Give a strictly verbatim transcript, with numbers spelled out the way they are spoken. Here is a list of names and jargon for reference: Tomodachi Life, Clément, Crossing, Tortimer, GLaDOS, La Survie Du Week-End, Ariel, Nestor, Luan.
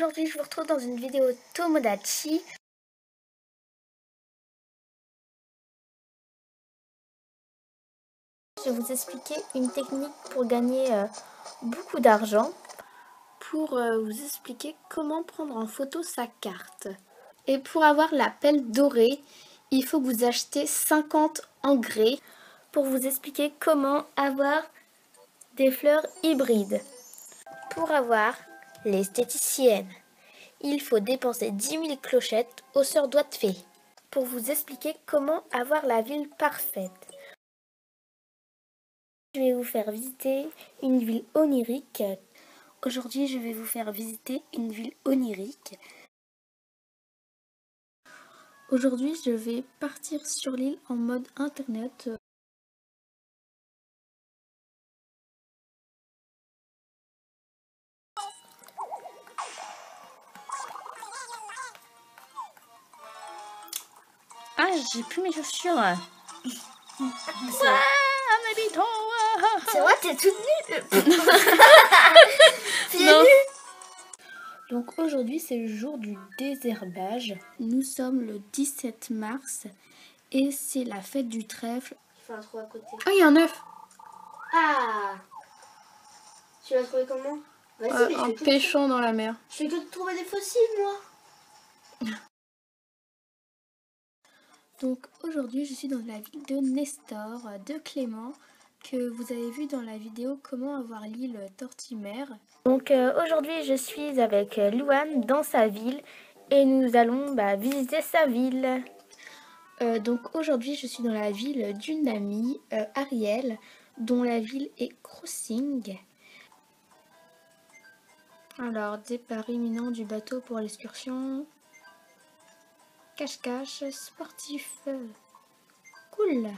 Aujourd'hui je vous retrouve dans une vidéo Tomodachi. Je vais vous expliquer une technique pour gagner euh, beaucoup d'argent. Pour euh, vous expliquer comment prendre en photo sa carte. Et pour avoir la pelle dorée, il faut que vous achetez cinquante engrais. Pour vous expliquer comment avoir des fleurs hybrides. Pour avoir l'esthéticienne, il faut dépenser dix mille clochettes aux sœurs doigts de fée. Pour vous expliquer comment avoir la ville parfaite, je vais vous faire visiter une ville onirique. Aujourd'hui je vais vous faire visiter une ville onirique. Aujourd'hui je vais partir sur l'île en mode internet. Ah, j'ai plus mes chaussures. Waouh, ma bite. C'est vrai, t'es toute nue. Non. Donc aujourd'hui, c'est le jour du désherbage. Nous sommes le dix-sept mars et c'est la fête du trèfle. Il faut un trou à côté. Ah, il y a un œuf. Ah. Tu l'as trouvé comment? Vas-y, euh, en pêchant dans la mer. Je vais que trouver des fossiles, moi. Donc aujourd'hui je suis dans la ville de Nestor, de Clément, que vous avez vu dans la vidéo comment avoir l'île Tortimer. Donc euh, aujourd'hui je suis avec Luan dans sa ville et nous allons bah, visiter sa ville. Euh, donc aujourd'hui je suis dans la ville d'une amie, euh, Ariel, dont la ville est Crossing. Alors départ imminent du bateau pour l'excursion. Cache-cache, sportif, cool.